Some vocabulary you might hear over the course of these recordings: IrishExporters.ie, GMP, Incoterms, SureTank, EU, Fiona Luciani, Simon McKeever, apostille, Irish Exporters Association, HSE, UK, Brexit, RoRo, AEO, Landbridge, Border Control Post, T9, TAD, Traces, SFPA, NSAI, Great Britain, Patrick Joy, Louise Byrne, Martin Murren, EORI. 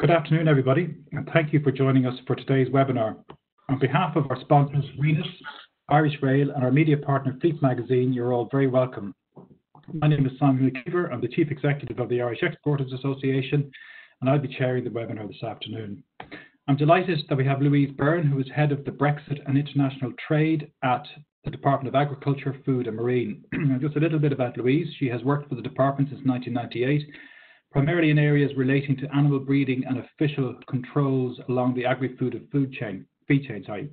Good afternoon, everybody, and thank you for joining us for today's webinar. On behalf of our sponsors, Venus, Irish Rail, and our media partner, Fleet Magazine, you're all very welcome. My name is Simon McKeever. I'm the Chief Executive of the Irish Exporters Association, and I'll be chairing the webinar this afternoon. I'm delighted that we have Louise Byrne, who is Head of the Brexit and International Trade at the Department of Agriculture, Food and Marine. Just a little bit about Louise. She has worked for the department since 1998. Primarily in areas relating to animal breeding and official controls along the agri-food and feed chain.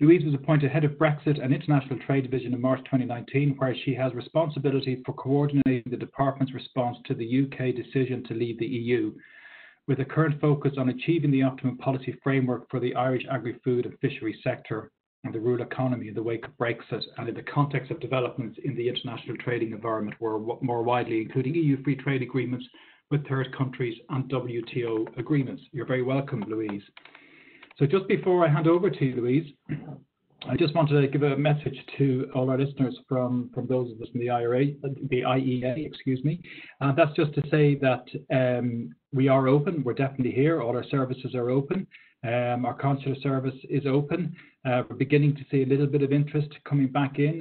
Louise was appointed Head of Brexit and International Trade Division in March 2019, where she has responsibility for coordinating the department's response to the UK decision to leave the EU, with a current focus on achieving the optimum policy framework for the Irish agri-food and fishery sector and the rural economy in the wake of Brexit and in the context of developments in the international trading environment more widely, including EU free trade agreements with third countries and WTO agreements. You're very welcome, Louise. So just before I hand over to you, Louise, I just wanted to give a message to all our listeners from those of us in the IEA, excuse me. That's just to say that we are open. We're definitely here. All our services are open. Our consular service is open. We're beginning to see a little bit of interest coming back in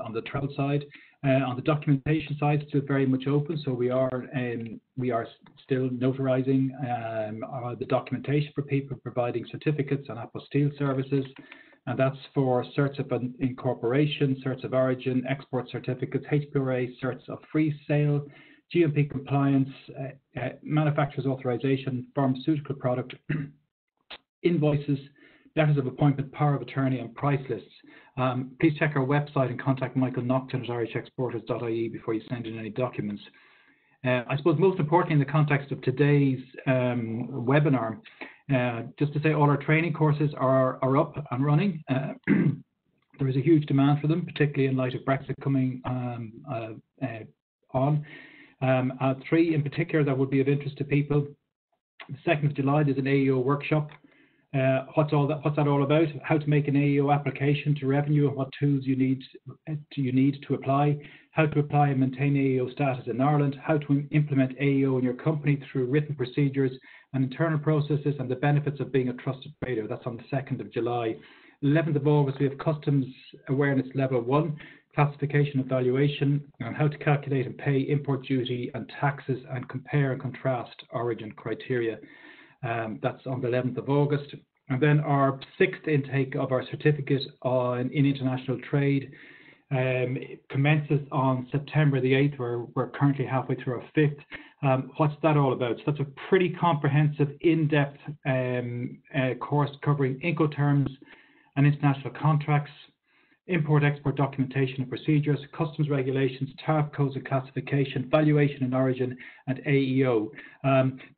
on the travel side. On the documentation side, still very much open, so we are still notarizing the documentation for people, providing certificates and apostille services, and that's for certs of incorporation, certs of origin, export certificates, HPRA, certs of free sale, GMP compliance, manufacturer's authorization, pharmaceutical product, invoices, letters of appointment, power of attorney, and price lists. Please check our website and contact Michael Nocton at IrishExporters.ie before you send in any documents. I suppose most importantly in the context of today's webinar, just to say all our training courses are up and running. There is a huge demand for them, particularly in light of Brexit coming on. Three in particular that would be of interest to people. The 2nd of July is an AEO workshop. What's that all about? How to make an AEO application to revenue and what tools you need to apply, how to apply and maintain AEO status in Ireland, how to implement AEO in your company through written procedures and internal processes, and the benefits of being a trusted trader. That's on the 2nd of July. 11th of August, we have Customs Awareness Level 1, Classification and Valuation, and how to calculate and pay import duty and taxes and compare and contrast origin criteria. That's on the 11th of August. And then our 6th intake of our certificate in international trade commences on September the 8th, where we're currently halfway through our 5th. What's that all about? So that's a pretty comprehensive, in-depth course covering Incoterms and international contracts, import-export documentation and procedures, customs regulations, tariff codes and classification, valuation and origin, and AEO.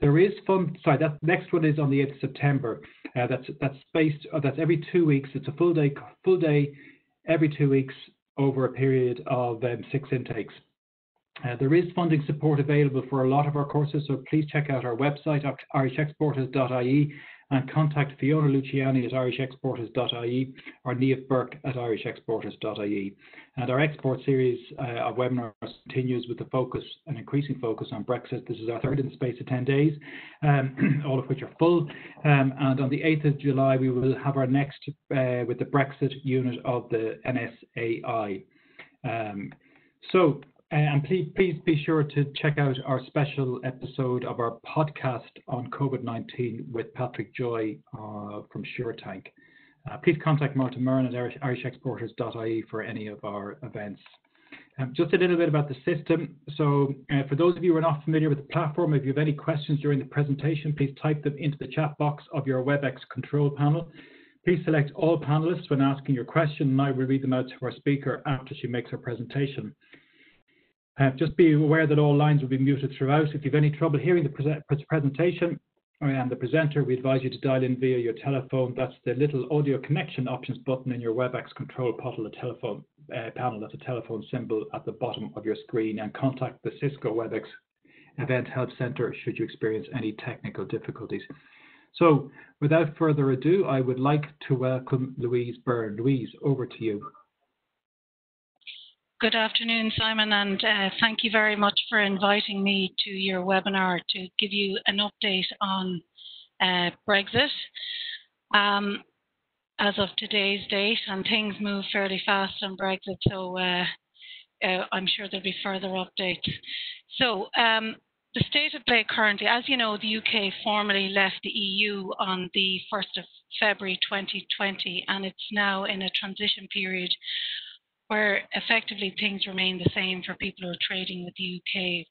There is fun. Sorry, that next one is on the 8th of September. That's spaced. That's every 2 weeks. It's a full day, every 2 weeks over a period of 6 intakes. There is funding support available for a lot of our courses, so please check out our website at IrishExporters.ie. and contact Fiona Luciani at IrishExporters.ie or Niamh Burke at IrishExporters.ie. And our export series of webinars continues with the focus, an increasing focus on Brexit. This is our 3rd in the space of 10 days, all of which are full. And on the 8th of July, we will have our next with the Brexit unit of the NSAI. And please be sure to check out our special episode of our podcast on COVID-19 with Patrick Joy from SureTank. Please contact Martin Murren at IrishExporters.ie for any of our events. Just a little bit about the system. So for those of you who are not familiar with the platform, if you have any questions during the presentation, please type them into the chat box of your WebEx control panel. Please select all panelists when asking your question, and I will read them out to our speaker after she makes her presentation. Just be aware that all lines will be muted throughout. If you have any trouble hearing the presentation and the presenter, we advise you to dial in via your telephone. That's the little audio connection options button in your WebEx control panel. That's a telephone symbol at the bottom of your screen, and contact the Cisco WebEx Event Help Center should you experience any technical difficulties. So without further ado, I would like to welcome Louise Byrne. Louise, over to you. Good afternoon, Simon, and thank you very much for inviting me to your webinar to give you an update on Brexit. As of today's date, and things move fairly fast on Brexit, so I'm sure there'll be further updates. So the state of play currently, as you know, the UK formally left the EU on the 1st of February 2020, and it's now in a transition period where effectively things remain the same for people who are trading with the UK,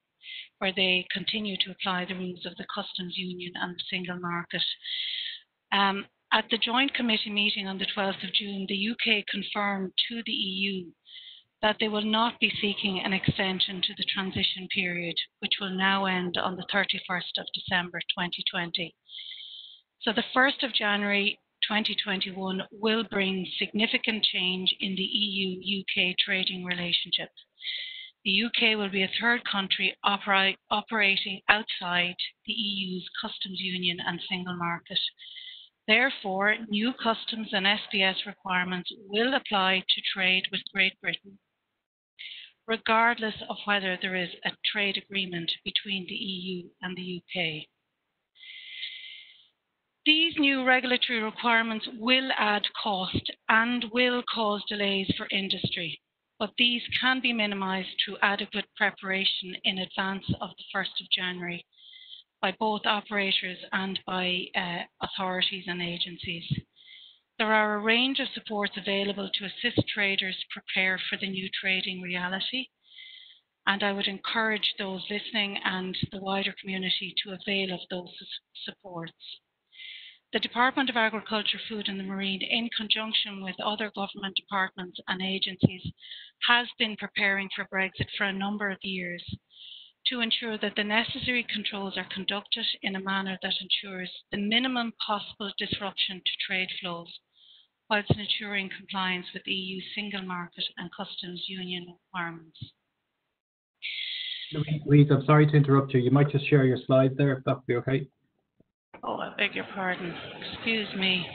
where they continue to apply the rules of the customs union and the single market. At the Joint Committee meeting on the 12th of June, the UK confirmed to the EU that they will not be seeking an extension to the transition period, which will now end on the 31st of December 2020. So the 1st of January 2021 will bring significant change in the EU-UK trading relationship. The UK will be a third country operating outside the EU's customs union and single market. Therefore, new customs and SPS requirements will apply to trade with Great Britain, regardless of whether there is a trade agreement between the EU and the UK. These new regulatory requirements will add cost and will cause delays for industry, but these can be minimised through adequate preparation in advance of the 1st of January by both operators and by authorities and agencies. There are a range of supports available to assist traders prepare for the new trading reality, and I would encourage those listening and the wider community to avail of those supports. The Department of Agriculture, Food and Marine, in conjunction with other government departments and agencies, has been preparing for Brexit for a number of years to ensure that the necessary controls are conducted in a manner that ensures the minimum possible disruption to trade flows, whilst ensuring compliance with EU single market and customs union requirements. Louise, I'm sorry to interrupt you. You might just share your slide there, if that would be okay. Oh, I beg your pardon. Excuse me.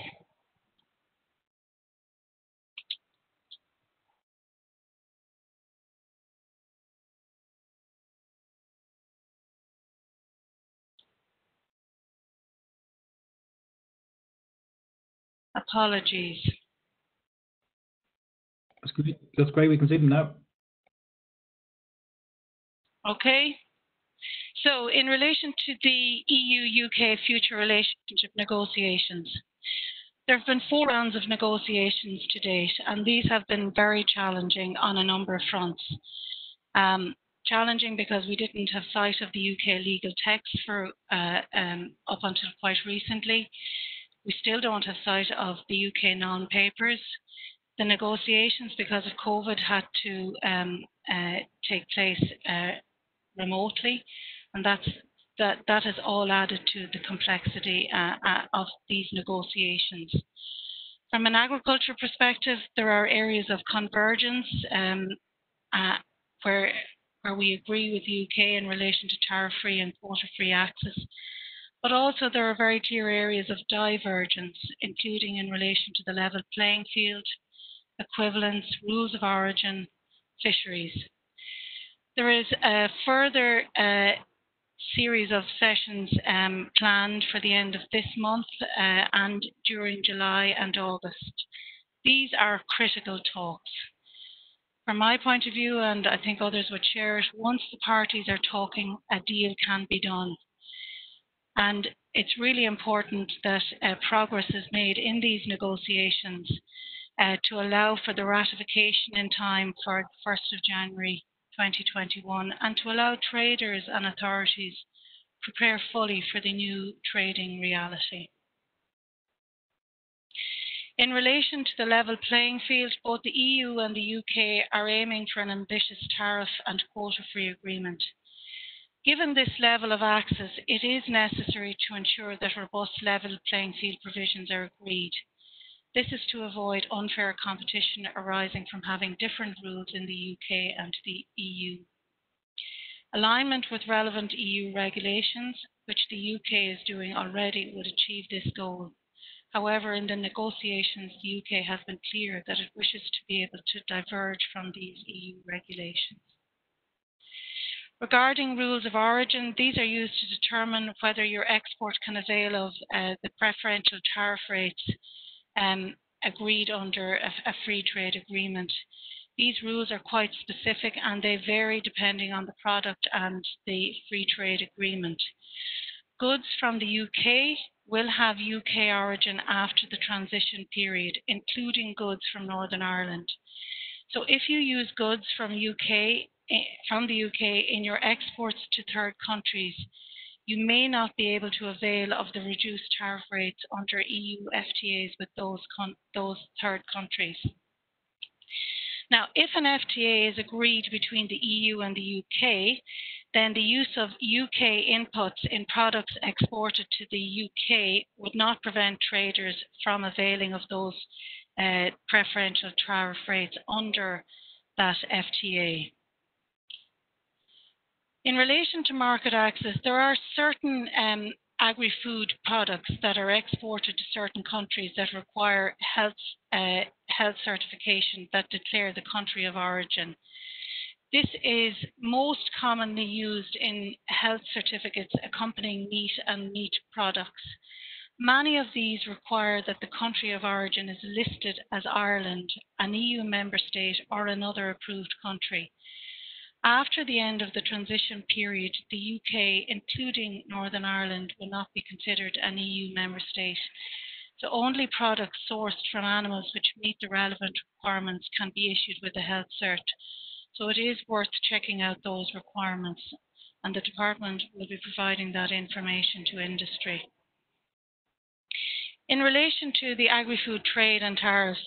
Apologies. That's great. We can see them now. Okay. So, in relation to the EU-UK future relationship negotiations, there have been four rounds of negotiations to date, and these have been very challenging on a number of fronts. Challenging because we didn't have sight of the UK legal text for up until quite recently. We still don't have sight of the UK non-papers. The negotiations, because of COVID, had to take place remotely. And that has all added to the complexity of these negotiations. From an agriculture perspective, there are areas of convergence where we agree with the UK in relation to tariff-free and quota-free access, but also there are very clear areas of divergence, including in relation to the level playing field, equivalence, rules of origin, fisheries. There is a further series of sessions planned for the end of this month and during July and August. These are critical talks. From my point of view, and I think others would share it, once the parties are talking, a deal can be done. And it's really important that progress is made in these negotiations to allow for the ratification in time for the 1st of January 2021, and to allow traders and authorities prepare fully for the new trading reality. In relation to the level playing field, both the EU and the UK are aiming for an ambitious tariff and quota-free agreement. Given this level of access, it is necessary to ensure that robust level playing field provisions are agreed. This is to avoid unfair competition arising from having different rules in the UK and the EU. Alignment with relevant EU regulations, which the UK is doing already, would achieve this goal. However, in the negotiations, the UK has been clear that it wishes to be able to diverge from these EU regulations. Regarding rules of origin, these are used to determine whether your export can avail of the preferential tariff rates agreed under a free trade agreement. These rules are quite specific and they vary depending on the product and the free trade agreement. Goods from the UK will have UK origin after the transition period, including goods from Northern Ireland. So if you use goods from the UK in your exports to third countries, you may not be able to avail of the reduced tariff rates under EU FTAs with those third countries. Now, if an FTA is agreed between the EU and the UK, then the use of UK inputs in products exported to the UK would not prevent traders from availing of those preferential tariff rates under that FTA. In relation to market access, there are certain agri-food products that are exported to certain countries that require health certification that declare the country of origin. This is most commonly used in health certificates accompanying meat and meat products. Many of these require that the country of origin is listed as Ireland, an EU member state or another approved country. After the end of the transition period, the UK, including Northern Ireland, will not be considered an EU member state. So only products sourced from animals which meet the relevant requirements can be issued with a health cert. So it is worth checking out those requirements, and the department will be providing that information to industry. In relation to the agri-food trade and tariffs,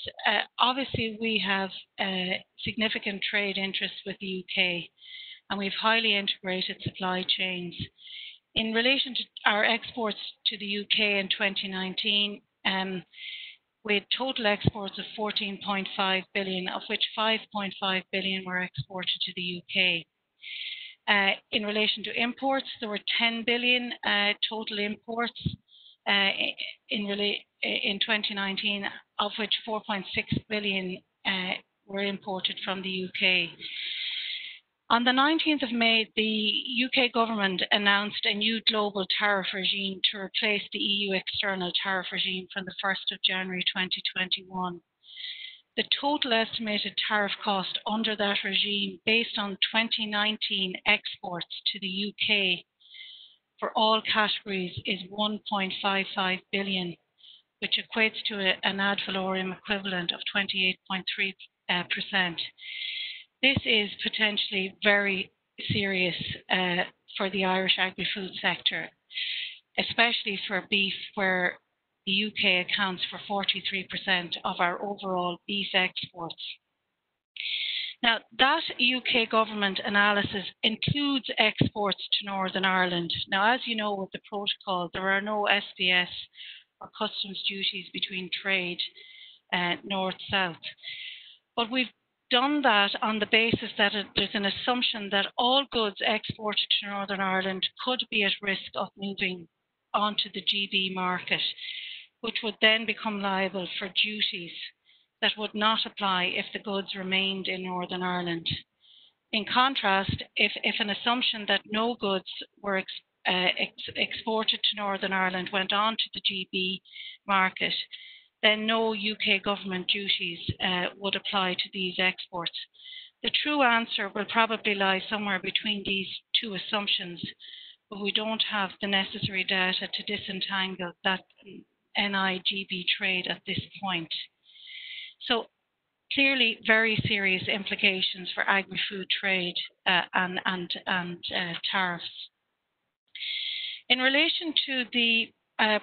obviously we have significant trade interests with the UK, and we have highly integrated supply chains. In relation to our exports to the UK in 2019, we had total exports of 14.5 billion, of which 5.5 billion were exported to the UK. In relation to imports, there were 10 billion total imports in 2019, of which 4.6 billion were imported from the UK. On the 19th of May, the UK government announced a new global tariff regime to replace the EU external tariff regime from the 1st of January 2021. The total estimated tariff cost under that regime, based on 2019 exports to the UK, for all categories is 1.55 billion, which equates to an ad valorem equivalent of 28.3%. This is potentially very serious for the Irish agri-food sector, especially for beef, where the UK accounts for 43% of our overall beef exports. Now, that UK government analysis includes exports to Northern Ireland. Now, as you know, with the protocol, there are no SPS or customs duties between trade north-south. But we've done that on the basis that there's an assumption that all goods exported to Northern Ireland could be at risk of moving onto the GB market, which would then become liable for duties that would not apply if the goods remained in Northern Ireland. In contrast, if an assumption that no goods were exported to Northern Ireland went on to the GB market, then no UK government duties would apply to these exports. The true answer will probably lie somewhere between these two assumptions, but we don't have the necessary data to disentangle that NI-GB trade at this point. So clearly very serious implications for agri-food trade and tariffs. In relation to the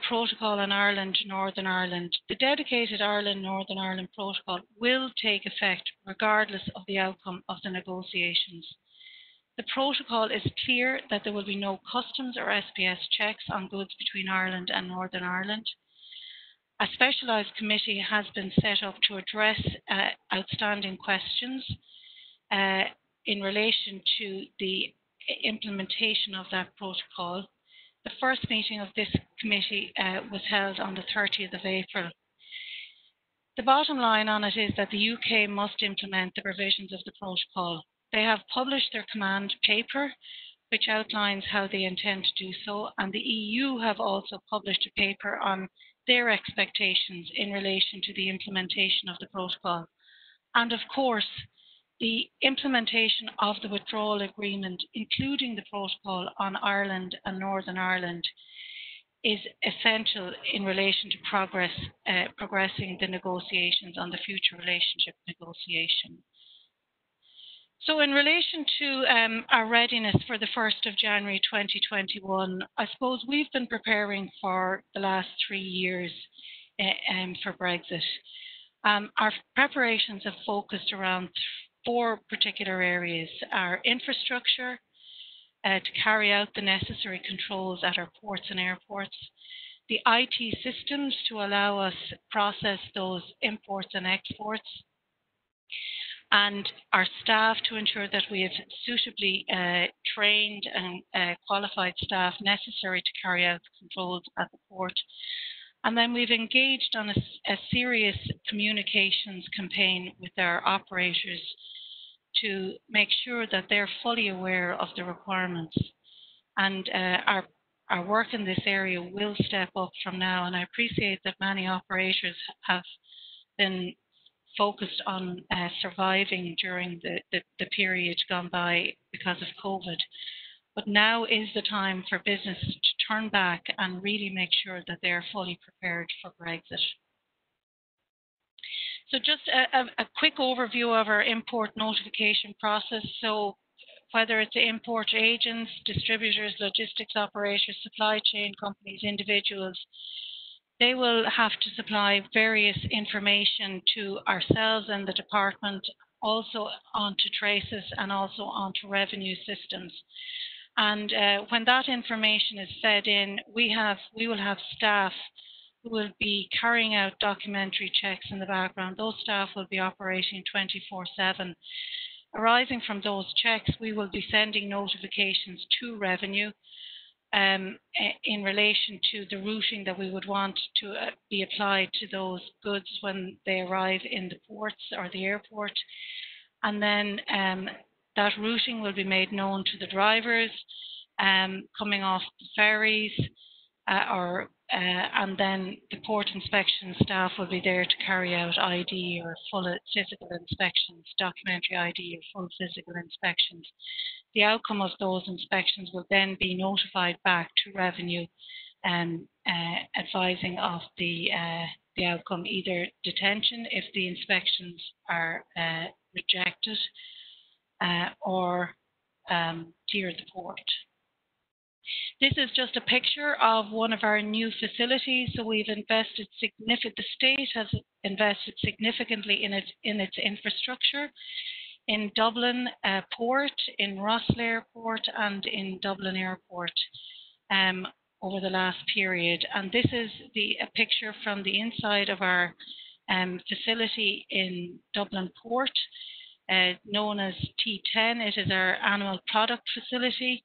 protocol on Ireland to Northern Ireland, the dedicated Ireland-Northern Ireland protocol will take effect regardless of the outcome of the negotiations. The protocol is clear that there will be no customs or SPS checks on goods between Ireland and Northern Ireland. A specialised committee has been set up to address outstanding questions in relation to the implementation of that protocol. The first meeting of this committee was held on the 30th of April. The bottom line on it is that the UK must implement the provisions of the protocol. They have published their command paper, which outlines how they intend to do so, and the EU have also published a paper on their expectations in relation to the implementation of the protocol. And of course, the implementation of the withdrawal agreement, including the protocol on Ireland and Northern Ireland, is essential in relation to progressing the negotiations on the future relationship negotiation. So in relation to our readiness for the 1st of January 2021, I suppose we've been preparing for the last 3 years for Brexit. Our preparations have focused around four particular areas: our infrastructure, to carry out the necessary controls at our ports and airports, the IT systems to allow us to process those imports and exports, and our staff to ensure that we have suitably trained and qualified staff necessary to carry out the controls at the port. And then we've engaged on a serious communications campaign with our operators to make sure that they're fully aware of the requirements. And our work in this area will step up from now. And I appreciate that many operators have been focused on surviving during the period gone by because of COVID. But now is the time for business to turn back and really make sure that they're fully prepared for Brexit. So just a quick overview of our import notification process. So whether it's import agents, distributors, logistics operators, supply chain companies, individuals, they will have to supply various information to ourselves and the department, also onto Traces and also onto revenue systems. And when that information is fed in, we will have staff who will be carrying out documentary checks in the background. Those staff will be operating 24/7. Arising from those checks, we will be sending notifications to revenue in relation to the routing that we would want to be applied to those goods when they arrive in the ports or the airport. And then that routing will be made known to the drivers coming off the ferries, and then the port inspection staff will be there to carry out ID or full physical inspections, documentary ID or full physical inspections. The outcome of those inspections will then be notified back to revenue, advising of the outcome, either detention if the inspections are rejected, or clear the port. This is just a picture of one of our new facilities. So we've invested significantly, the state has invested significantly in its infrastructure in Dublin Port, in Rosslare Port, and in Dublin Airport over the last period. And this is a picture from the inside of our facility in Dublin Port, known as T10. It is our animal product facility.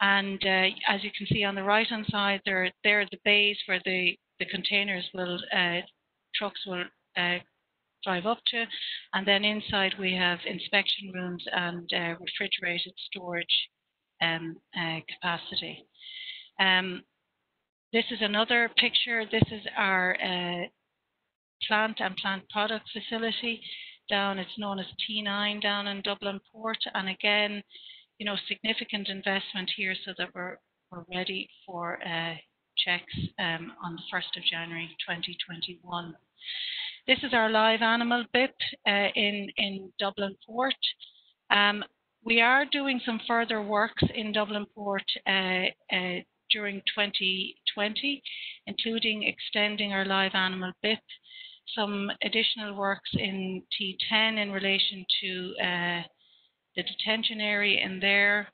And as you can see on the right-hand side, there are the bays where the containers will, trucks will drive up to. And then inside we have inspection rooms and refrigerated storage capacity. This is another picture. This is our plant and plant product facility down. It's known as T9 down in Dublin Port. And again, you know, significant investment here so that we're ready for checks on the 1st of January 2021. This is our live animal BIP in Dublin Port. We are doing some further works in Dublin Port during 2020, including extending our live animal BIP, some additional works in T10 in relation to the detention area in there,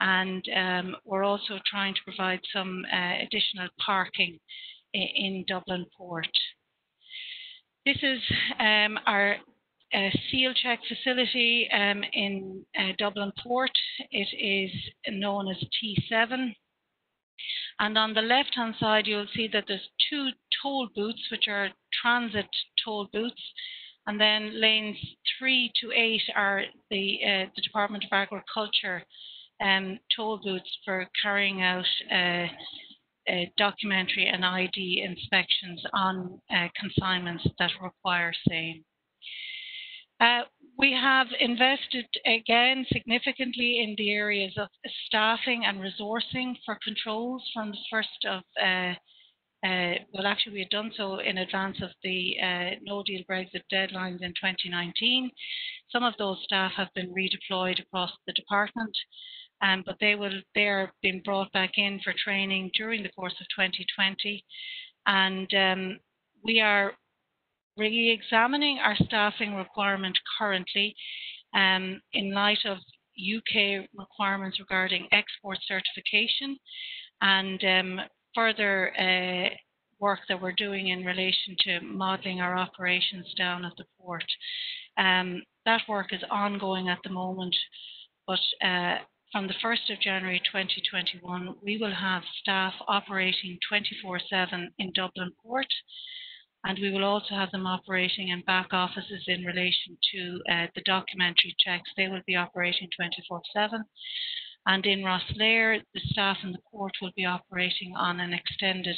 and we're also trying to provide some additional parking in Dublin Port. This is our seal check facility in Dublin Port. It is known as T7, And on the left-hand side, you'll see that there's two toll booths, which are transit toll booths. And then lanes 3 to 8 are the Department of Agriculture toll booths for carrying out documentary and ID inspections on consignments that require same. We have invested again significantly in the areas of staffing and resourcing for controls from the first of well, actually we had done so in advance of the no deal Brexit deadlines in 2019. Some of those staff have been redeployed across the department, but they are being brought back in for training during the course of 2020. And we are re-examining our staffing requirement currently in light of UK requirements regarding export certification and further work that we're doing in relation to modelling our operations down at the port. That work is ongoing at the moment, but from the 1st of January 2021, we will have staff operating 24/7 in Dublin Port, and we will also have them operating in back offices in relation to the documentary checks. They will be operating 24/7. And in Rosslare, the staff in the port will be operating on an extended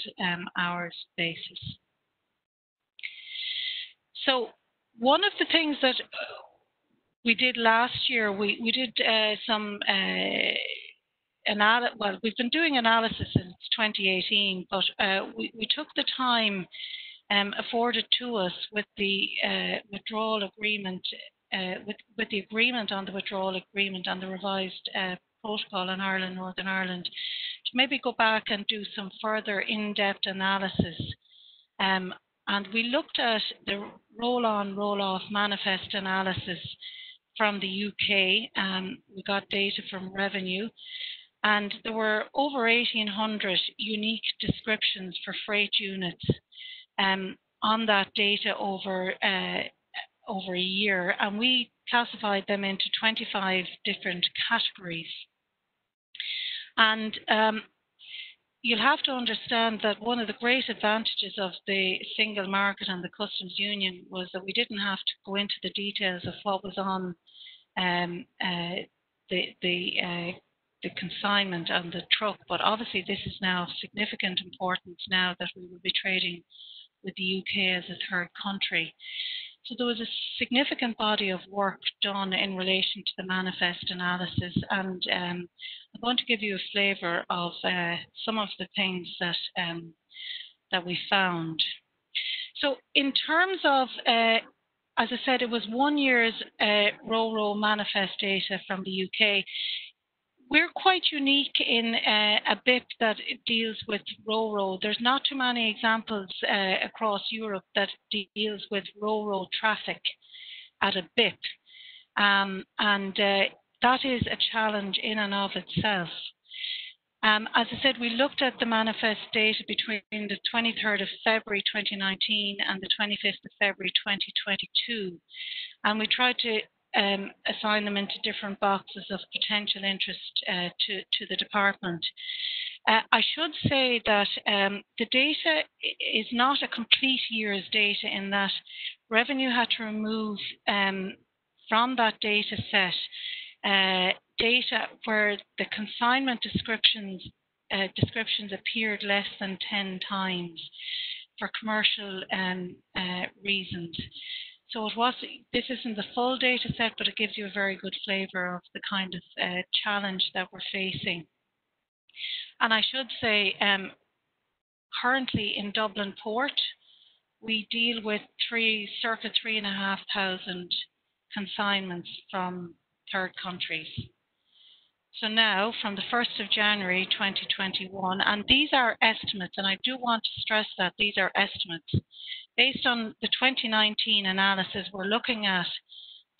hours basis. So one of the things that we did last year, we did some well, we've been doing analysis since 2018, but we took the time afforded to us with the withdrawal agreement, with the agreement on the withdrawal agreement and the revised protocol in Ireland, Northern Ireland, to maybe go back and do some further in-depth analysis. And we looked at the roll-on, roll-off manifest analysis from the UK. We got data from Revenue, and there were over 1,800 unique descriptions for freight units on that data over over a year, and we classified them into 25 different categories. And you'll have to understand that one of the great advantages of the single market and the customs union was that we didn't have to go into the details of what was on the consignment and the truck, but obviously this is now of significant importance now that we will be trading with the UK as a third country. So there was a significant body of work done in relation to the manifest analysis, and I'm going to give you a flavour of some of the things that that we found. So in terms of, as I said, it was 1 year's RoRo manifest data from the UK. We're quite unique in a BIP that deals with RoRo. There's not too many examples across Europe that deals with RoRo traffic at a BIP. That is a challenge in and of itself. As I said, we looked at the manifest data between the 23rd of February 2019 and the 25th of February 2022. And we tried to assign them into different boxes of potential interest to the department. I should say that the data is not a complete year's data, in that Revenue had to remove from that data set data where the consignment descriptions appeared less than 10 times for commercial reasons. So it was, this isn't the full data set, but it gives you a very good flavour of the kind of challenge that we're facing. And I should say, currently in Dublin Port, we deal with circa 3,500 consignments from third countries. So now, from the 1st of January 2021, and these are estimates, and I do want to stress that these are estimates. Based on the 2019 analysis, we're looking at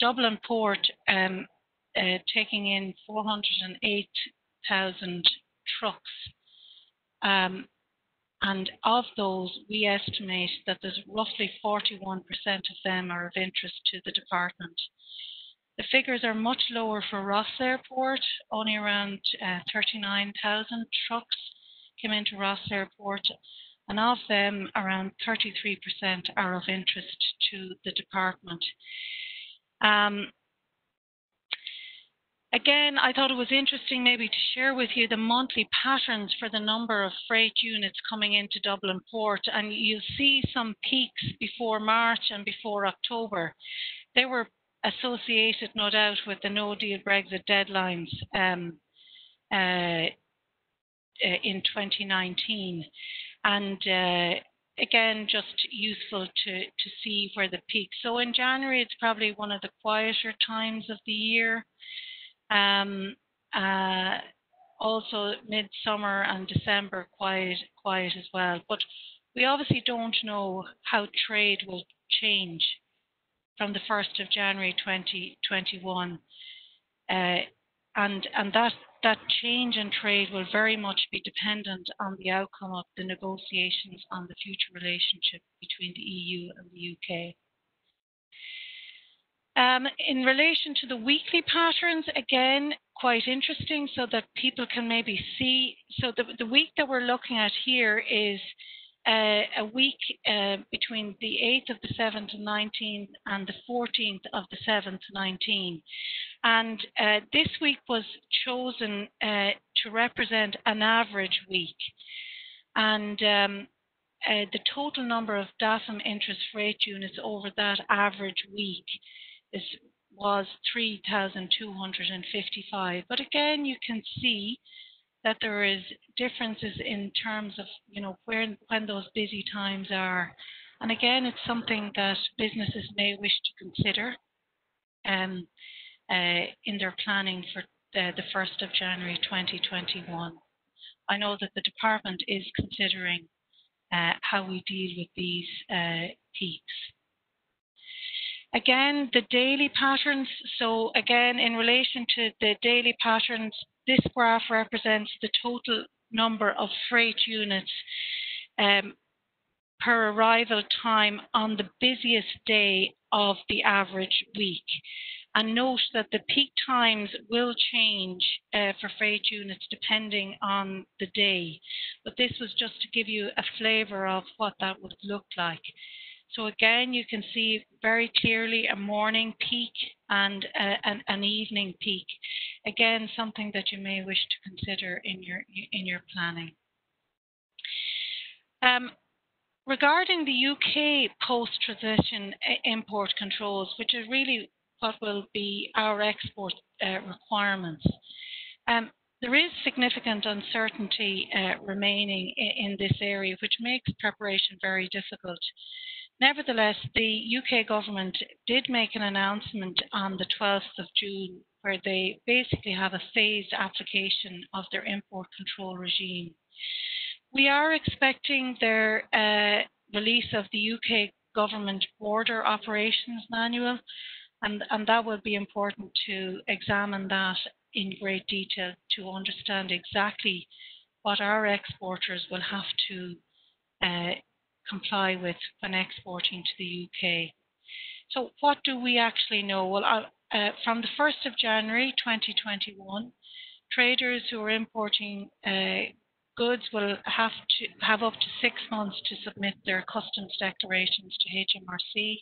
Dublin Port taking in 408,000 trucks. And of those, we estimate that there's roughly 41% of them are of interest to the department. The figures are much lower for Ross Airport, only around 39,000 trucks came into Rosslare Port, and of them, around 33% are of interest to the department. Again, I thought it was interesting maybe to share with you the monthly patterns for the number of freight units coming into Dublin Port, and you'll see some peaks before March and before October. They were associated, no doubt, with the no-deal Brexit deadlines in 2019. And again, just useful to see where the peak. So in January, it's probably one of the quieter times of the year. Also midsummer and December quiet as well. But we obviously don't know how trade will change from the 1st of January 2021. And that change in trade will very much be dependent on the outcome of the negotiations on the future relationship between the EU and the UK. In relation to the weekly patterns, again, quite interesting, so that people can maybe see. So the week that we're looking at here is a week between the 8th of the 7th and 19th and the 14th of the 7th to 19th. And this week was chosen to represent an average week. And the total number of DAFM interest rate units over that average week was 3,255. But again, you can see that there is differences in terms of, you know, when those busy times are. And again, it's something that businesses may wish to consider in their planning for the 1st of January 2021. I know that the department is considering how we deal with these peaks. Again, the daily patterns. So again, in relation to the daily patterns, this graph represents the total number of freight units per arrival time on the busiest day of the average week. And note that the peak times will change for freight units depending on the day. But this was just to give you a flavour of what that would look like. So again, you can see very clearly a morning peak and an evening peak. Again, something that you may wish to consider in your planning. Regarding the UK post-transition import controls, which is really what will be our export requirements, there is significant uncertainty remaining in this area, which makes preparation very difficult. Nevertheless, the UK government did make an announcement on the 12th of June where they basically have a phased application of their import control regime. We are expecting their release of the UK government border operations manual, and that will be important to examine that in great detail to understand exactly what our exporters will have to comply with when exporting to the UK. So what do we actually know? Well, from the 1st of January 2021, traders who are importing goods will have up to 6 months to submit their customs declarations to HMRC.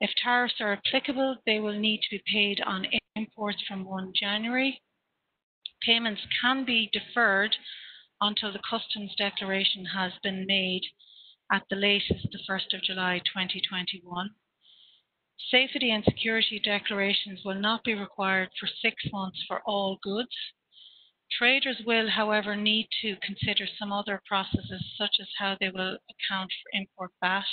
If tariffs are applicable, they will need to be paid on imports from 1 January. Payments can be deferred until the customs declaration has been made, at the latest, the 1st of July 2021. Safety and security declarations will not be required for 6 months for all goods. Traders will, however, need to consider some other processes, such as how they will account for import VAT.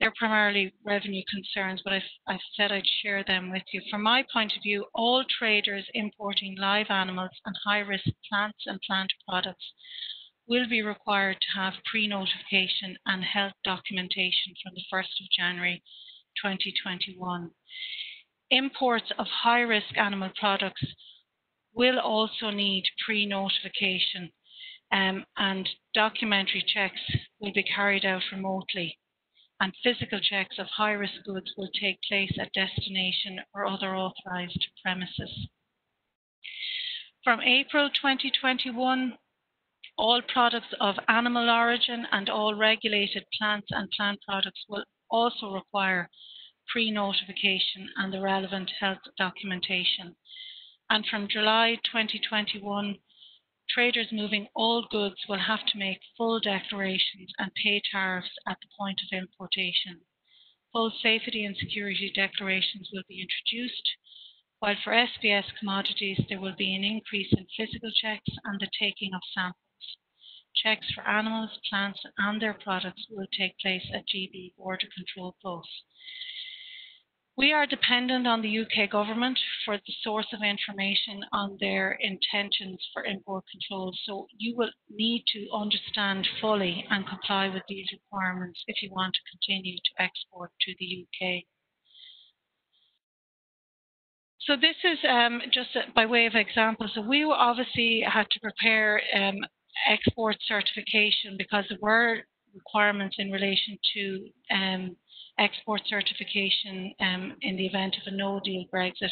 They're primarily revenue concerns, but I've said I'd share them with you. From my point of view, all traders importing live animals and high-risk plants and plant products will be required to have pre-notification and health documentation from the 1st of January 2021. Imports of high-risk animal products will also need pre-notification, and documentary checks will be carried out remotely, and physical checks of high-risk goods will take place at destination or other authorised premises. From April 2021, All products of animal origin and all regulated plants and plant products will also require pre-notification and the relevant health documentation. And from July 2021, traders moving all goods will have to make full declarations and pay tariffs at the point of importation. Full safety and security declarations will be introduced, while for SPS commodities there will be an increase in physical checks and the taking of samples. Checks for animals, plants and their products will take place at GB Border Control Post. We are dependent on the UK government for the source of information on their intentions for import controls, so you will need to understand fully and comply with these requirements if you want to continue to export to the UK. So this is just by way of example. So we obviously had to prepare export certification because there were requirements in relation to export certification in the event of a no-deal Brexit.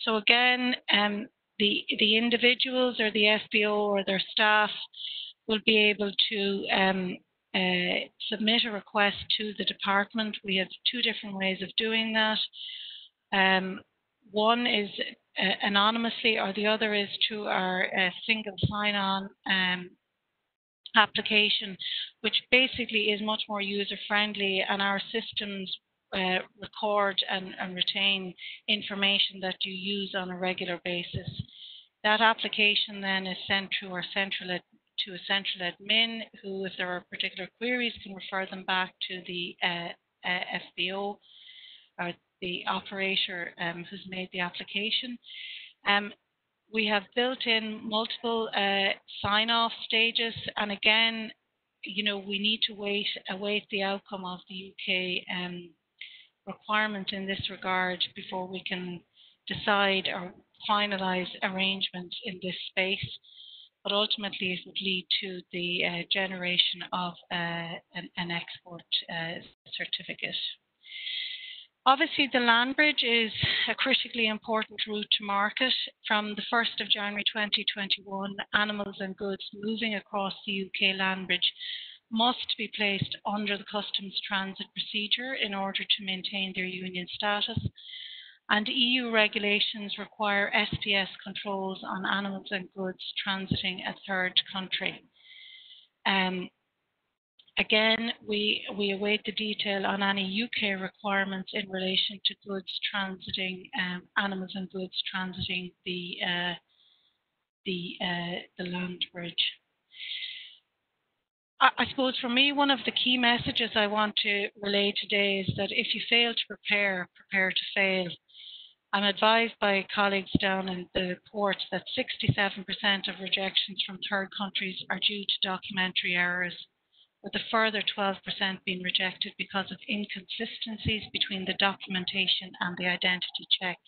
So again, the individuals or the FBO or their staff will be able to submit a request to the department. We have two different ways of doing that. One is anonymously, or the other is through our single sign-on application, which basically is much more user-friendly, and our systems record and retain information that you use on a regular basis. That application then is sent through our central admin, who, if there are particular queries, can refer them back to the FBO or the operator who's made the application. We have built in multiple sign-off stages, and again, you know, we need to await the outcome of the UK requirements in this regard before we can decide or finalise arrangements in this space. But ultimately, it would lead to the generation of an export certificate. Obviously, the Landbridge is a critically important route to market. From the 1st of January 2021, animals and goods moving across the UK Landbridge must be placed under the customs transit procedure in order to maintain their union status. And EU regulations require SPS controls on animals and goods transiting a third country. Again, we await the detail on any UK requirements in relation to goods transiting, animals and goods transiting the Landbridge. I suppose for me, one of the key messages I want to relay today is that if you fail to prepare, prepare to fail. I'm advised by colleagues down in the ports that 67% of rejections from third countries are due to documentary errors, with a further 12% being rejected because of inconsistencies between the documentation and the identity checks.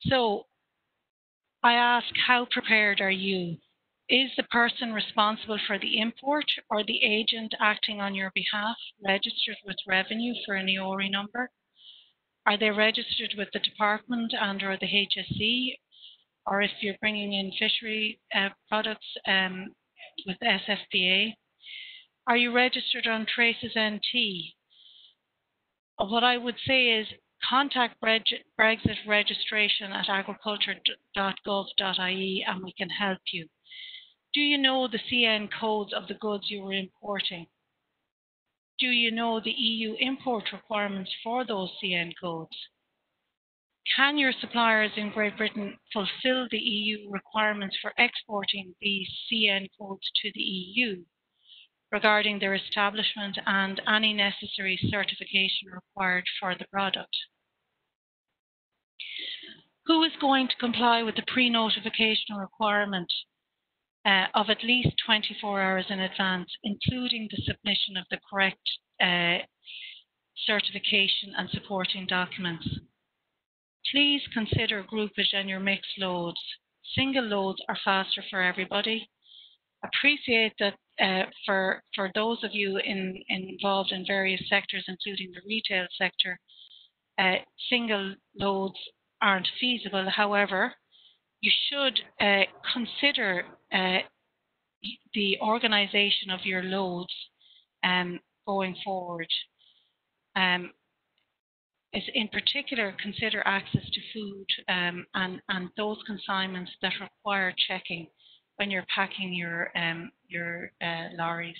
So I ask, how prepared are you? Is the person responsible for the import or the agent acting on your behalf registered with Revenue for an EORI number? Are they registered with the department and or the HSE? Or if you're bringing in fishery products with SFPA? Are you registered on Traces NT? What I would say is contact Brexit registration at agriculture.gov.ie and we can help you. Do you know the CN codes of the goods you were importing? Do you know the EU import requirements for those CN codes? Can your suppliers in Great Britain fulfil the EU requirements for exporting these CN codes to the EU regarding their establishment and any necessary certification required for the product? Who is going to comply with the pre-notification requirement of at least 24 hours in advance, including the submission of the correct certification and supporting documents? Please consider groupage and your mixed loads. Single loads are faster for everybody. Appreciate that for those of you involved in various sectors, including the retail sector, single loads aren't feasible. However, you should consider the organisation of your loads going forward. In particular, consider access to food and those consignments that require checking when you're packing your lorries.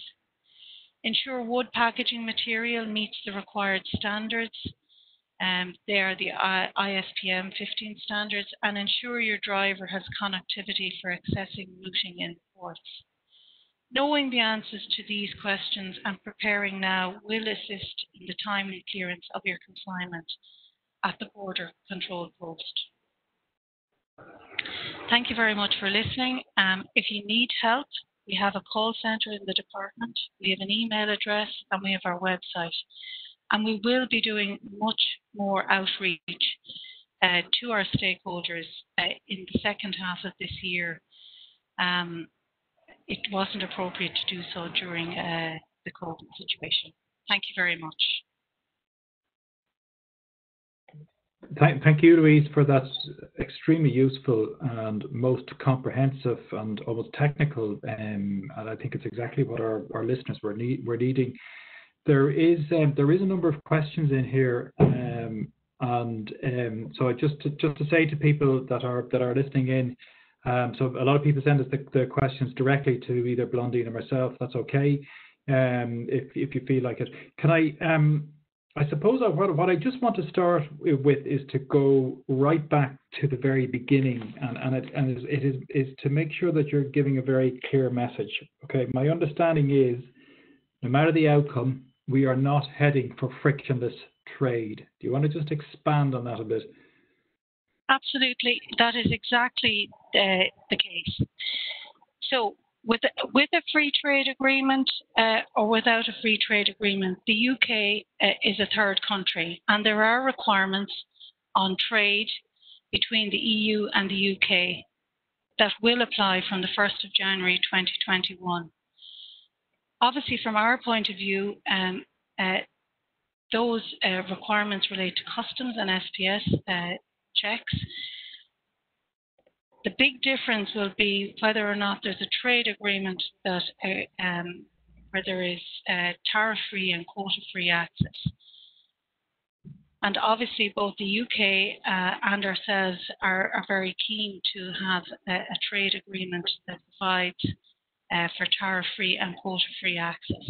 Ensure wood packaging material meets the required standards. They are the ISPM 15 standards, and ensure your driver has connectivity for accessing routing in ports. Knowing the answers to these questions and preparing now will assist in the timely clearance of your consignment at the Border Control Post. Thank you very much for listening. If you need help, we have a call centre in the department, we have an email address, and we have our website. And we will be doing much more outreach to our stakeholders in the second half of this year. It wasn't appropriate to do so during the COVID situation. Thank you very much. Thank you, Louise, for that extremely useful and most comprehensive and almost technical, and I think it's exactly what our listeners were needing. There is a number of questions in here, so just to say to people that are listening in, so a lot of people send us the questions directly to either Blondine or myself. That's okay, if you feel like it. Can I suppose what I just want to start with is to go right back to the very beginning, and it is to make sure that you're giving a very clear message. Okay, my understanding is, no matter the outcome, we are not heading for frictionless trade. Do you want to just expand on that a bit? Absolutely, that is exactly the case. So with a free trade agreement or without a free trade agreement, the UK is a third country, and there are requirements on trade between the EU and the UK that will apply from the 1st of January 2021. Obviously, from our point of view, those requirements relate to customs and SPS checks. The big difference will be whether or not there's a trade agreement that where there is tariff-free and quota-free access. And obviously, both the UK and ourselves are very keen to have a trade agreement that provides for tariff-free and quota-free access.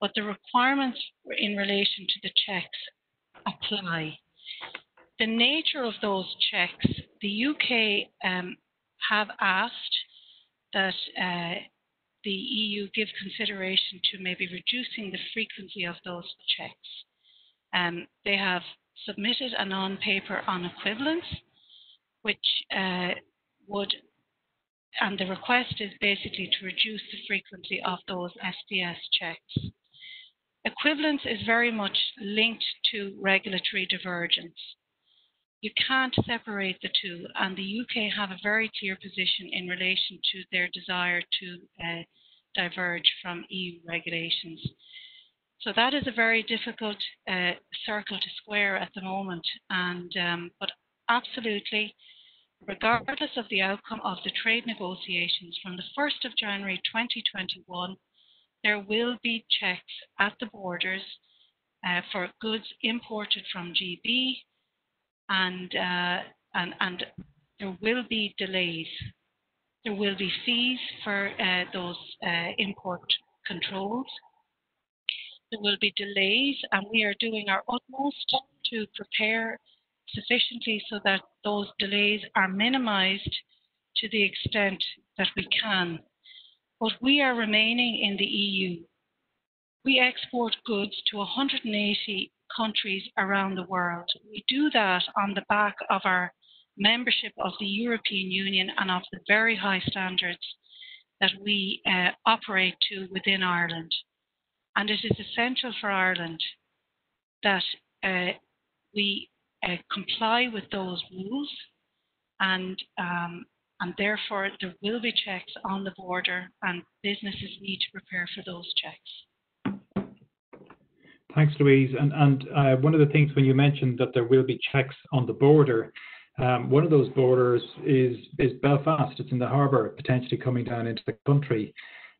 But the requirements in relation to the checks apply. The nature of those checks, the UK have asked that the EU give consideration to maybe reducing the frequency of those checks. They have submitted a non-paper on equivalence, which and the request is basically to reduce the frequency of those SPS checks. Equivalence is very much linked to regulatory divergence. You can't separate the two, and the UK have a very clear position in relation to their desire to diverge from EU regulations. So that is a very difficult circle to square at the moment, but absolutely, regardless of the outcome of the trade negotiations, from the 1st of January 2021, there will be checks at the borders for goods imported from GB, and there will be delays. There will be fees for those import controls. There will be delays, and we are doing our utmost to prepare sufficiently so that those delays are minimized to the extent that we can. But we are remaining in the EU. We export goods to 180 countries around the world. We do that on the back of our membership of the European Union and of the very high standards that we operate to within Ireland. And it is essential for Ireland that we comply with those rules, and therefore there will be checks on the border, and businesses need to prepare for those checks. Thanks, Louise. And one of the things when you mentioned that there will be checks on the border, one of those borders is Belfast. It's in the harbour, potentially coming down into the country.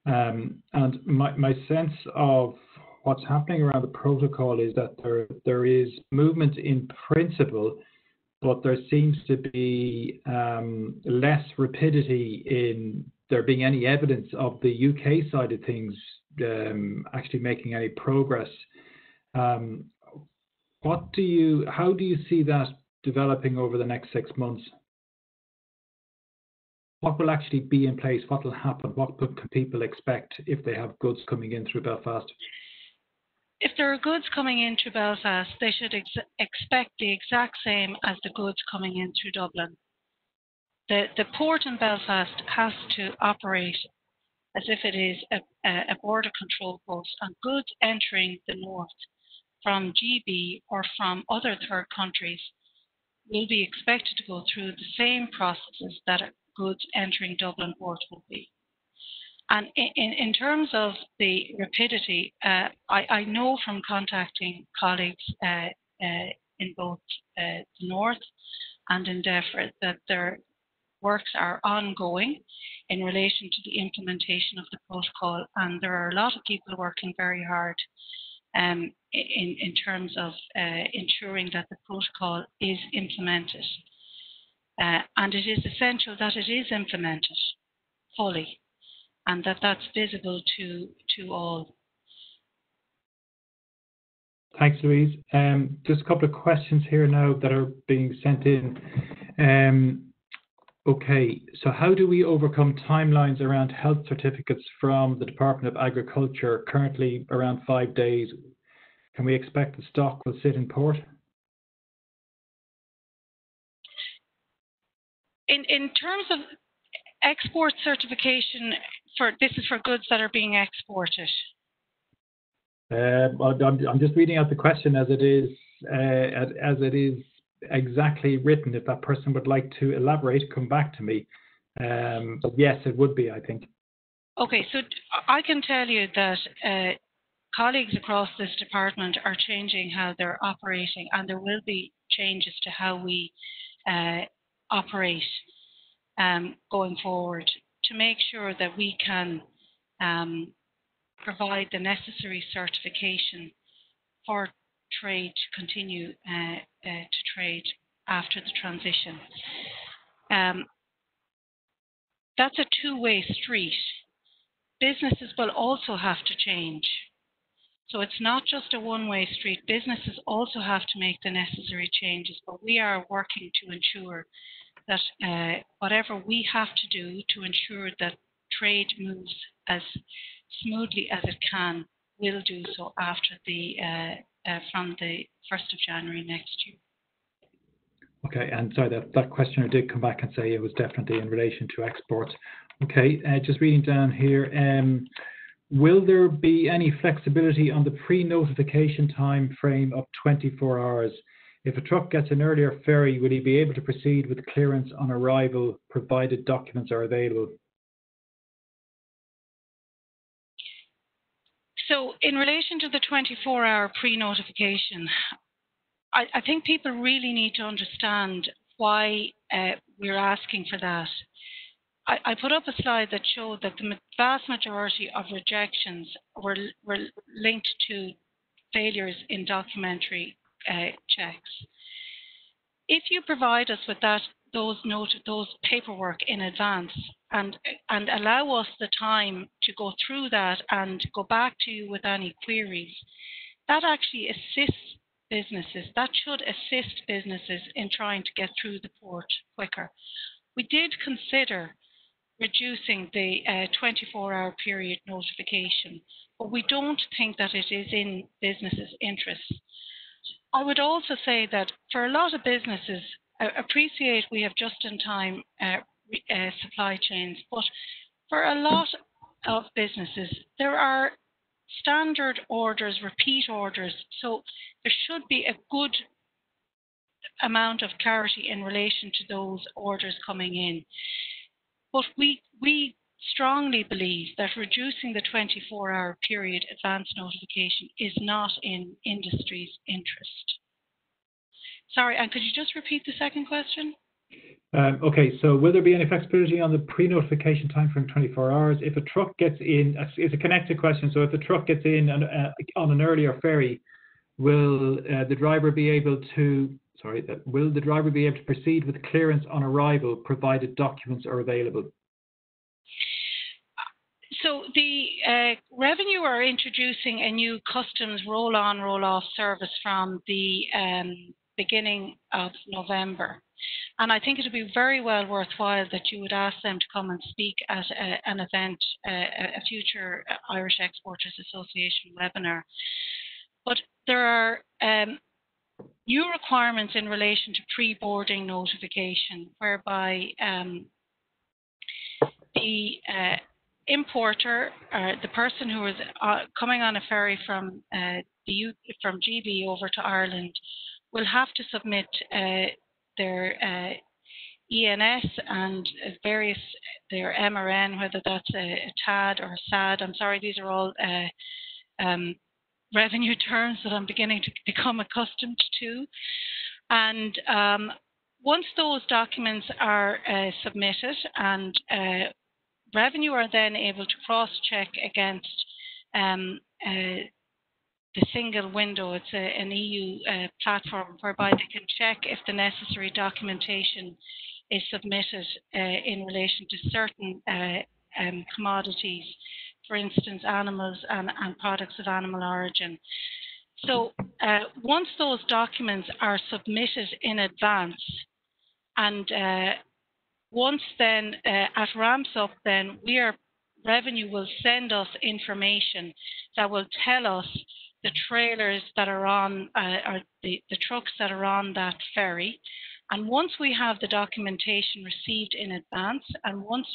And my sense of what's happening around the protocol is that there is movement in principle, but there seems to be less rapidity in there being any evidence of the UK side of things actually making any progress. How do you see that developing over the next 6 months? What will actually be in place? What will happen? What can people expect if they have goods coming in through Belfast? If there are goods coming in through Belfast, they should expect the exact same as the goods coming in through Dublin. The port in Belfast has to operate as if it is a border control post, and goods entering the north from GB or from other third countries will be expected to go through the same processes that goods entering Dublin port will be. And in terms of the rapidity, I know from contacting colleagues in both the north and in DEFRA that their works are ongoing in relation to the implementation of the protocol, and there are a lot of people working very hard in terms of ensuring that the protocol is implemented. And it is essential that it is implemented fully, and that that's visible to all. Thanks, Louise. Just a couple of questions here now that are being sent in. Okay, so how do we overcome timelines around health certificates from the Department of Agriculture, currently around 5 days? Can we expect the stock will sit in port? In terms of export certification, this is for goods that are being exported. I'm just reading out the question as it is exactly written. If that person would like to elaborate, come back to me. But yes, it would be, I think. Okay, so I can tell you that colleagues across this department are changing how they're operating, and there will be changes to how we operate going forward to make sure that we can provide the necessary certification for trade to continue to trade after the transition. That's a two-way street. Businesses will also have to change. So it's not just a one-way street. Businesses also have to make the necessary changes, but we are working to ensure that whatever we have to do to ensure that trade moves as smoothly as it can, will do so after the from the 1st of January next year. Okay, and sorry, that questioner did come back and say it was definitely in relation to exports. Okay, just reading down here, will there be any flexibility on the pre-notification time frame of 24 hours? If a truck gets an earlier ferry, will he be able to proceed with clearance on arrival, provided documents are available? So in relation to the 24-hour pre-notification, I think people really need to understand why we're asking for that. I put up a slide that showed that the vast majority of rejections were linked to failures in documentary checks. If you provide us with those paperwork in advance, and allow us the time to go through that and go back to you with any queries, that actually assists businesses. That should assist businesses in trying to get through the port quicker. We did consider reducing the 24-hour period notification, but we don't think that it is in businesses' interests. I would also say that for a lot of businesses, appreciate we have just-in-time supply chains, but for a lot of businesses, there are standard orders, repeat orders, so there should be a good amount of clarity in relation to those orders coming in. But we strongly believe that reducing the 24-hour period advance notification is not in industry's interest. Sorry, and could you just repeat the second question? Okay, so will there be any flexibility on the pre-notification time frame, 24 hours? If a truck gets in, it's a connected question, so if a truck gets in on an earlier ferry, will the driver be able to, will the driver be able to proceed with clearance on arrival, provided documents are available? So the revenue are introducing a new customs roll-on, roll-off service from the beginning of November. And I think it would be very well worthwhile that you would ask them to come and speak at an event, a future Irish Exporters Association webinar. But there are new requirements in relation to pre-boarding notification, whereby the importer, or the person who is coming on a ferry from from GB over to Ireland, will have to submit their ENS and various, their MRN, whether that's a TAD or a SAD. I'm sorry, these are all revenue terms that I'm beginning to become accustomed to. And once those documents are submitted, and revenue are then able to cross-check against the single window. It's an EU platform whereby they can check if the necessary documentation is submitted in relation to certain commodities, for instance, animals and products of animal origin. So once those documents are submitted in advance, and once then at ramps up, then revenue will send us information that will tell us the trailers that are on, or the trucks that are on that ferry. And once we have the documentation received in advance, and once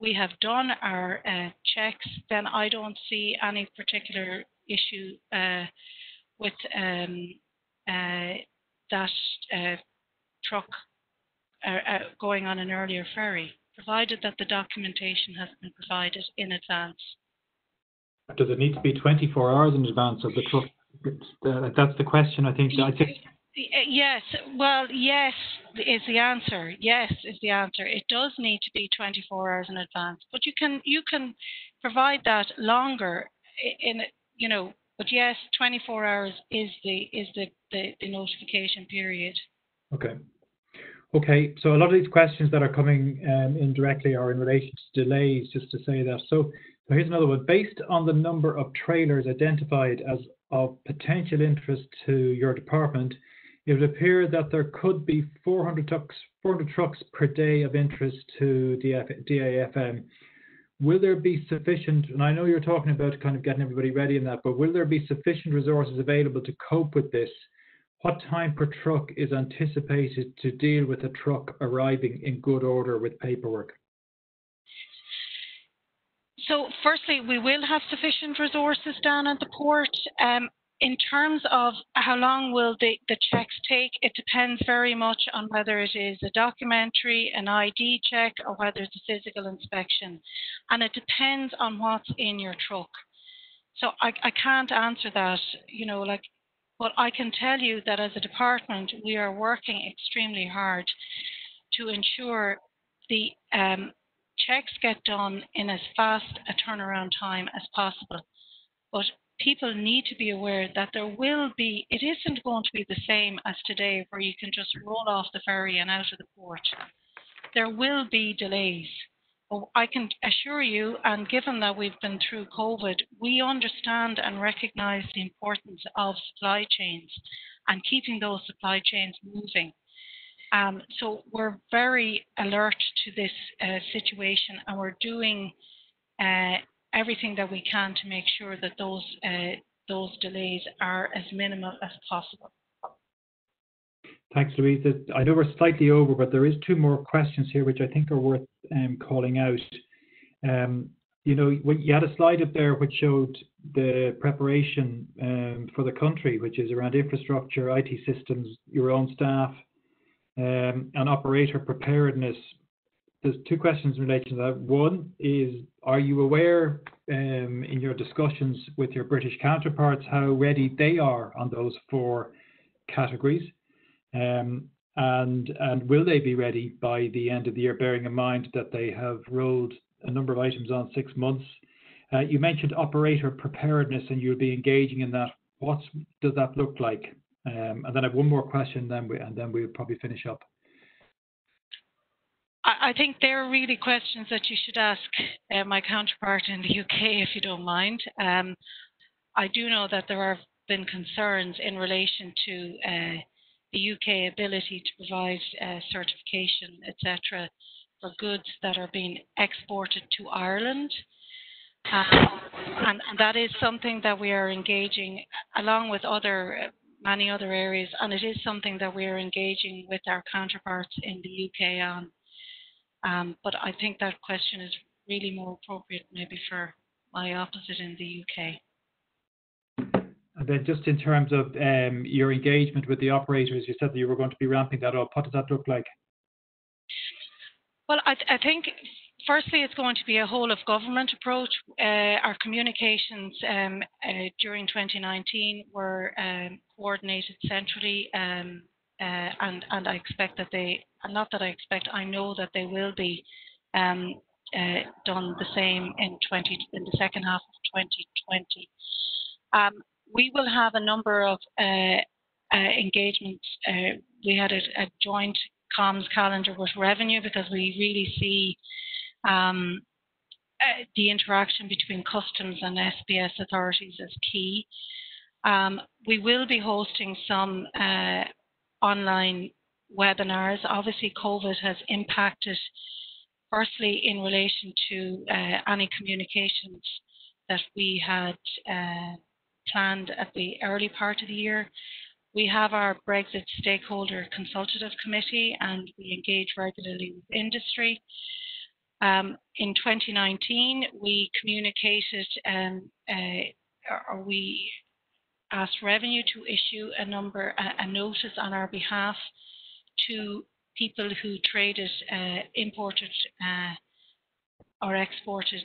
we have done our checks, then I don't see any particular issue with that truck going on an earlier ferry, provided that the documentation has been provided in advance. Does it need to be 24 hours in advance of the truck? That's the question, I think. Yes. Well, yes is the answer. Yes is the answer. It does need to be 24 hours in advance, but you can provide that longer. But yes, 24 hours is the notification period. Okay. Okay, so a lot of these questions that are coming in directly are in relation to delays, just to say that. So here's another one. Based on the number of trailers identified as of potential interest to your department, it would appear that there could be 400 trucks per day of interest to DAFM. Will there be sufficient, and I know you're talking about kind of getting everybody ready in that, but will there be sufficient resources available to cope with this? What time per truck is anticipated to deal with a truck arriving in good order with paperwork? So firstly, we will have sufficient resources down at the port. In terms of how long will the checks take, it depends very much on whether it is a documentary, an ID check, or whether it's a physical inspection. And it depends on what's in your truck. So I can't answer that, but I can tell you that as a department, we are working extremely hard to ensure the checks get done in as fast a turnaround time as possible. But people need to be aware that there will be, it isn't going to be the same as today where you can just roll off the ferry and out of the port. There will be delays. I can assure you, and given that we've been through COVID, we understand and recognise the importance of supply chains and keeping those supply chains moving. So we're very alert to this situation, and we're doing everything that we can to make sure that those delays are as minimal as possible. Thanks, Louise. I know we're slightly over, but there is two more questions here, which I think are worth calling out. You had a slide up there which showed the preparation for the country, which is around infrastructure, IT systems, your own staff, and operator preparedness. There's two questions in relation to that. One is, are you aware in your discussions with your British counterparts how ready they are on those four categories? And will they be ready by the end of the year, bearing in mind that they have rolled a number of items on 6 months? You mentioned operator preparedness, and you'll be engaging in that. What does that look like? And then I have one more question, and then we'll probably finish up. I think they're really questions that you should ask my counterpart in the UK, if you don't mind. I do know that there have been concerns in relation to the UK ability to provide certification, etc., for goods that are being exported to Ireland. And that is something that we are engaging, along with many other areas, and it is something that we are engaging with our counterparts in the UK on. But I think that question is really more appropriate maybe for my opposite in the UK. And then just in terms of your engagement with the operators, you said that you were going to be ramping that up. What does that look like? Well, I think firstly it's going to be a whole of government approach. Our communications during 2019 were coordinated centrally, and I expect that I know that they will be done the same in the second half of 2020. We will have a number of engagements. We had a joint comms calendar with revenue, because we really see the interaction between customs and SPS authorities as key. We will be hosting some online webinars. Obviously, COVID has impacted, firstly, in relation to any communications that we had planned at the early part of the year. We have our Brexit Stakeholder Consultative Committee, and we engage regularly with industry. In 2019, we communicated or we asked Revenue to issue a notice on our behalf to people who traded, imported or exported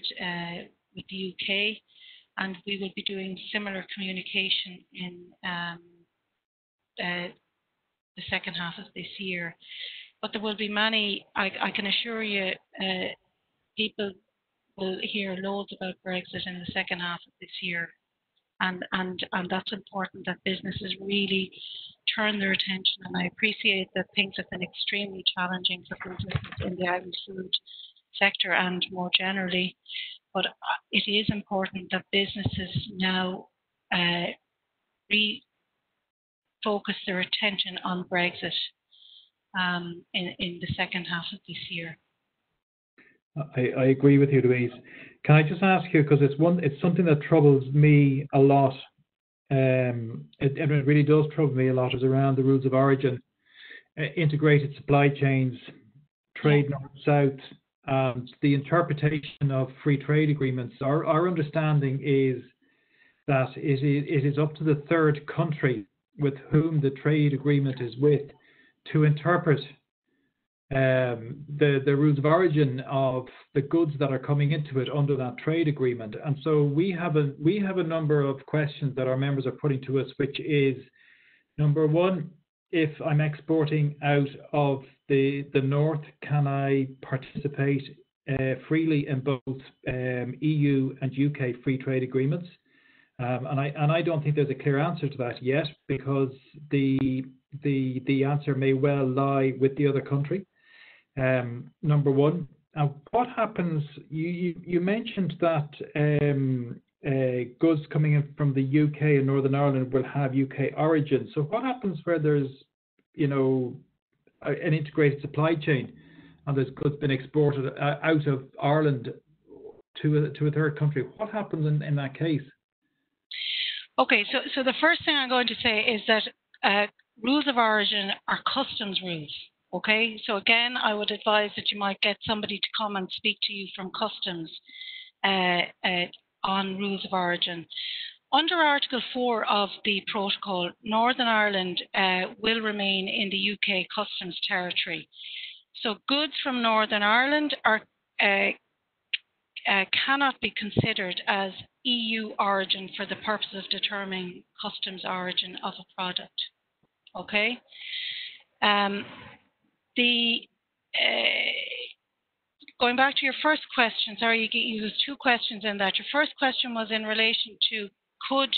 with the UK, and we will be doing similar communication in the second half of this year. But there will be many, I can assure you, people will hear loads about Brexit in the second half of this year. And that's important, that businesses really turn their attention, and I appreciate that things have been extremely challenging for businesses in the Irish food sector and more generally, but it is important that businesses now refocus their attention on Brexit in the second half of this year. I agree with you, Louise. Can I just ask you, because it's something that troubles me a lot, it really does trouble me a lot, is around the rules of origin, integrated supply chains, trade north-south, and the interpretation of free trade agreements. Our understanding is that it is up to the third country with whom the trade agreement is with to interpret the rules of origin of the goods that are coming into it under that trade agreement. And so we have a number of questions that our members are putting to us, which is, number one, if I'm exporting out of the north, can I participate freely in both EU and UK free trade agreements? And I don't think there's a clear answer to that yet, because the answer may well lie with the other country. Number one. Now, what happens? You mentioned that goods coming in from the UK and Northern Ireland will have UK origin. So what happens where there's, an integrated supply chain, and there's goods been exported out of Ireland to a third country? What happens in that case? Okay, so the first thing I'm going to say is that rules of origin are customs rules. Okay, so again, I would advise that you might get somebody to come and speak to you from customs on rules of origin. Under Article 4 of the protocol, Northern Ireland will remain in the UK customs territory. So goods from Northern Ireland cannot be considered as EU origin for the purpose of determining customs origin of a product. Okay. Going back to your first question, sorry, you used two questions in that. Your first question was in relation to could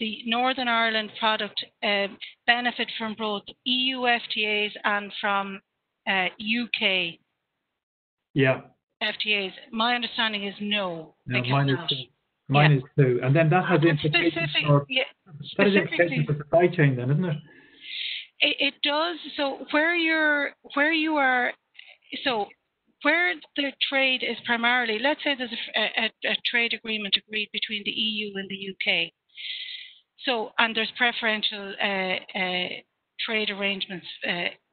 the Northern Ireland product benefit from both EU FTAs and from UK FTAs? My understanding is no. No, mine is too. And then that has implications for the supply chain, then, isn't it? It does. So where the trade is primarily, let's say there's a trade agreement agreed between the EU and the UK. So, and there's preferential trade arrangements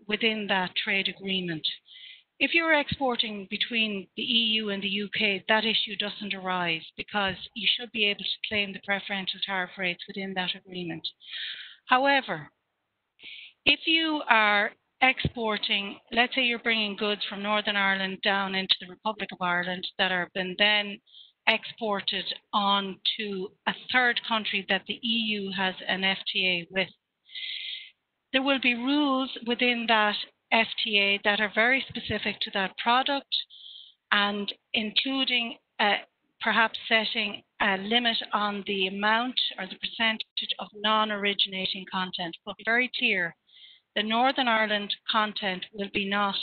within that trade agreement. If you're exporting between the EU and the UK, that issue doesn't arise because you should be able to claim the preferential tariff rates within that agreement. However, if you are exporting, let's say you're bringing goods from Northern Ireland down into the Republic of Ireland that are been then exported on to a third country that the EU has an FTA with, there will be rules within that FTA that are very specific to that product, and including perhaps setting a limit on the amount or the percentage of non-originating content. But be very clear, the Northern Ireland content will be not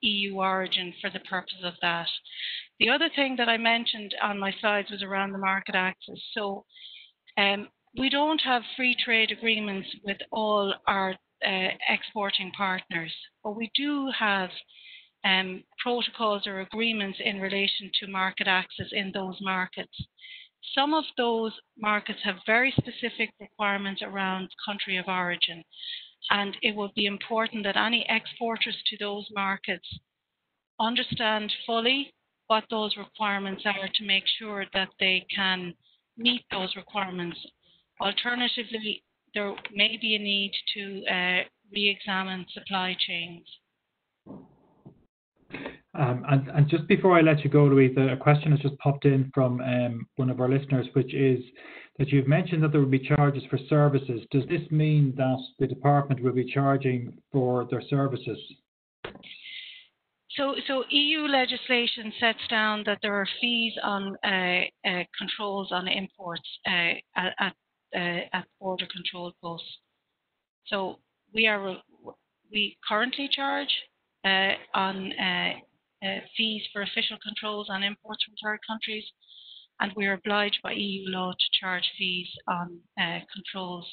EU origin for the purpose of that. The other thing that I mentioned on my slides was around the market access. So we don't have free trade agreements with all our exporting partners, but we do have protocols or agreements in relation to market access in those markets. Some of those markets have very specific requirements around country of origin, and it would be important that any exporters to those markets understand fully what those requirements are to make sure that they can meet those requirements. Alternatively, there may be a need to re-examine supply chains. And just before I let you go, Louise, a question has just popped in from one of our listeners, which is that you've mentioned that there will be charges for services. Does this mean that the department will be charging for their services? So EU legislation sets down that there are fees on controls on imports at border control posts. So we currently charge on fees for official controls on imports from third countries, and we are obliged by EU law to charge fees on controls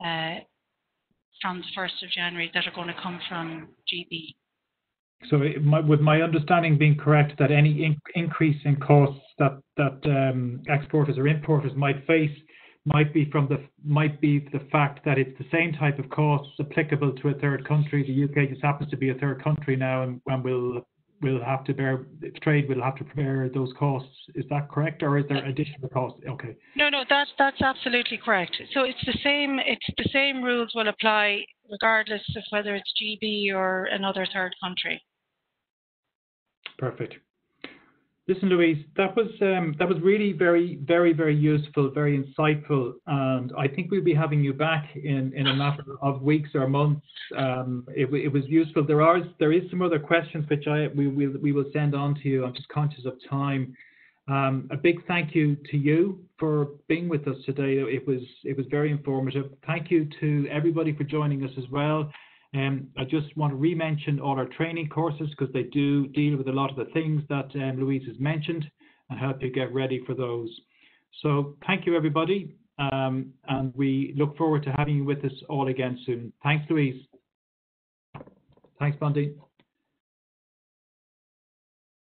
from the 1st of January that are going to come from GB. So with my understanding being correct, that any increase in costs that exporters or importers might face might be the fact that it's the same type of costs applicable to a third country. The UK just happens to be a third country now, and will have to bear will have to bear those costs. Is that correct, or is there additional costs? Okay. No, that's absolutely correct. So it's the same rules will apply regardless of whether it's GB or another third country. Perfect. Listen, Louise, that was really very, very, very useful, very insightful, and I think we'll be having you back in a matter of weeks or months. It was useful. There is some other questions which we will send on to you. I'm just conscious of time. A big thank you to you for being with us today. It was very informative. Thank you to everybody for joining us as well. I just want to re-mention all our training courses, because they do deal with a lot of the things that Louise has mentioned and help you get ready for those. So thank you, everybody, and we look forward to having you with us all again soon. Thanks, Louise. Thanks, Bundy.